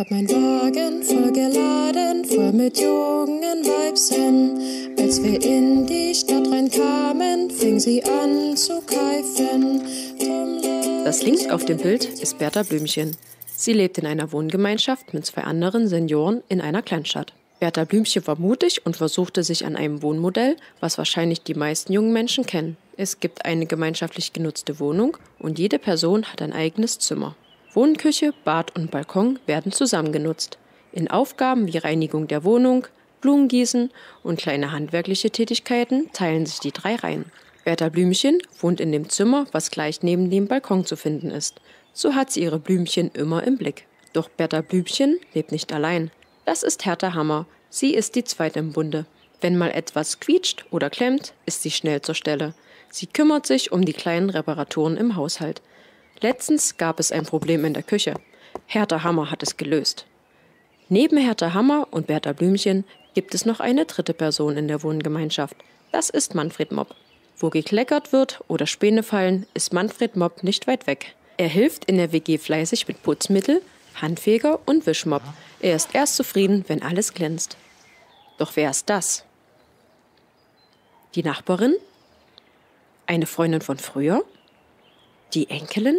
Hab mein Wagen voll geladen, voll mit jungen Weibs hin. Als wir in die Stadt reinkamen, fing sie an zu keifen. Das links auf dem Bild ist Bertha Blümchen. Sie lebt in einer Wohngemeinschaft mit 2 anderen Senioren in einer Kleinstadt. Bertha Blümchen war mutig und versuchte sich an einem Wohnmodell, was wahrscheinlich die meisten jungen Menschen kennen. Es gibt eine gemeinschaftlich genutzte Wohnung und jede Person hat ein eigenes Zimmer. Wohnküche, Bad und Balkon werden zusammen genutzt. In Aufgaben wie Reinigung der Wohnung, Blumengießen und kleine handwerkliche Tätigkeiten teilen sich die 3 Reihen. Bertha Blümchen wohnt in dem Zimmer, was gleich neben dem Balkon zu finden ist. So hat sie ihre Blümchen immer im Blick. Doch Bertha Blümchen lebt nicht allein. Das ist Hertha Hammer. Sie ist die 2. im Bunde. Wenn mal etwas quietscht oder klemmt, ist sie schnell zur Stelle. Sie kümmert sich um die kleinen Reparaturen im Haushalt. Letztens gab es ein Problem in der Küche. Hertha Hammer hat es gelöst. Neben Hertha Hammer und Bertha Blümchen gibt es noch eine 3. Person in der Wohngemeinschaft. Das ist Manfred Mopp. Wo gekleckert wird oder Späne fallen, ist Manfred Mopp nicht weit weg. Er hilft in der WG fleißig mit Putzmittel, Handfeger und Wischmopp. Er ist erst zufrieden, wenn alles glänzt. Doch wer ist das? Die Nachbarin? Eine Freundin von früher? Die Enkelin?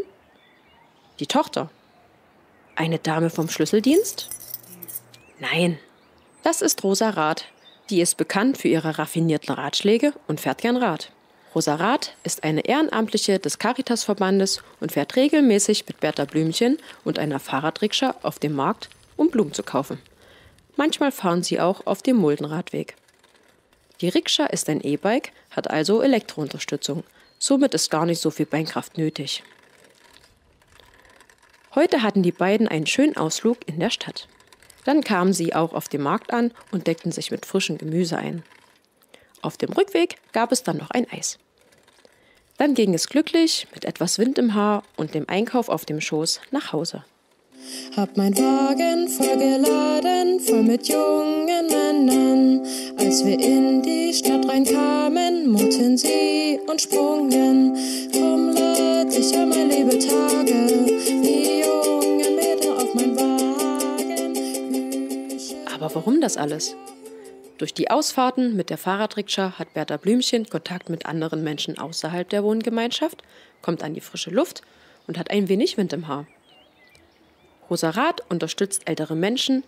Die Tochter? Eine Dame vom Schlüsseldienst? Nein, das ist Rosa Rath. Die ist bekannt für ihre raffinierten Ratschläge und fährt gern Rad. Rosa Rath ist eine Ehrenamtliche des Caritasverbandes und fährt regelmäßig mit Bertha Blümchen und einer Fahrradrikscha auf dem Markt, um Blumen zu kaufen. Manchmal fahren sie auch auf dem Muldenradweg. Die Rikscha ist ein E-Bike, hat also Elektrounterstützung. Somit ist gar nicht so viel Beinkraft nötig. Heute hatten die beiden einen schönen Ausflug in der Stadt. Dann kamen sie auch auf dem Markt an und deckten sich mit frischem Gemüse ein. Auf dem Rückweg gab es dann noch ein Eis. Dann ging es glücklich, mit etwas Wind im Haar und dem Einkauf auf dem Schoß, nach Hause. Hab mein Wagen voll geladen, voll mit jungen Männern. Als wir in die Stadt reinkamen, murrten sie und sprungen. Drum lädt ich an meine liebe Tage, die jungen Mädchen auf mein Wagen. Aber warum das alles? Durch die Ausfahrten mit der Fahrradrikscha hat Bertha Blümchen Kontakt mit anderen Menschen außerhalb der Wohngemeinschaft, kommt an die frische Luft und hat ein wenig Wind im Haar. Rosa Rath unterstützt ältere Menschen,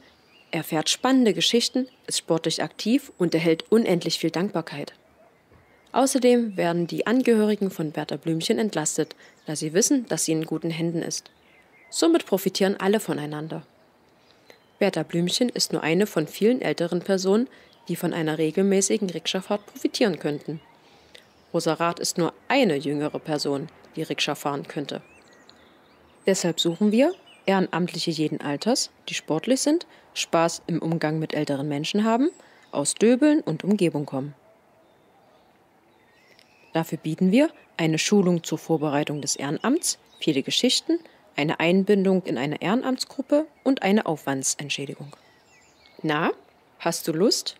erfährt spannende Geschichten, ist sportlich aktiv und erhält unendlich viel Dankbarkeit. Außerdem werden die Angehörigen von Bertha Blümchen entlastet, da sie wissen, dass sie in guten Händen ist. Somit profitieren alle voneinander. Bertha Blümchen ist nur eine von vielen älteren Personen, die von einer regelmäßigen Rikscha-Fahrt profitieren könnten. Rosa Rath ist nur eine jüngere Person, die Rikscha fahren könnte. Deshalb suchen wir Ehrenamtliche jeden Alters, die sportlich sind, Spaß im Umgang mit älteren Menschen haben, aus Döbeln und Umgebung kommen. Dafür bieten wir eine Schulung zur Vorbereitung des Ehrenamts, viele Geschichten, eine Einbindung in eine Ehrenamtsgruppe und eine Aufwandsentschädigung. Na? Hast du Lust?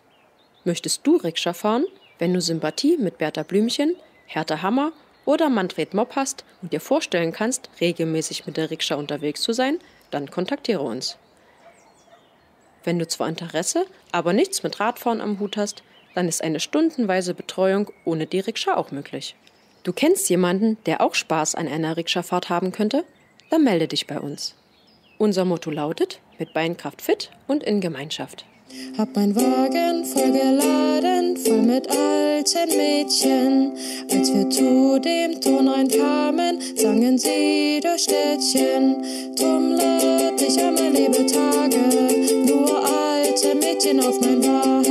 Möchtest du Rikscha fahren? Wenn du Sympathie mit Bertha Blümchen, Hertha Hammer oder Manfred Mopp hast und dir vorstellen kannst, regelmäßig mit der Rikscha unterwegs zu sein, dann kontaktiere uns. Wenn du zwar Interesse, aber nichts mit Radfahren am Hut hast, dann ist eine stundenweise Betreuung ohne die Rikscha auch möglich. Du kennst jemanden, der auch Spaß an einer Rikscha-Fahrt haben könnte? Dann melde dich bei uns. Unser Motto lautet: mit Beinkraft fit und in Gemeinschaft. Hab mein Wagen voll geladen, voll mit alten Mädchen. Als wir zu dem Ton reinkamen, sangen sie durch Städtchen. Drum lad ich an meine liebe Tage, nur alte Mädchen auf mein Wagen.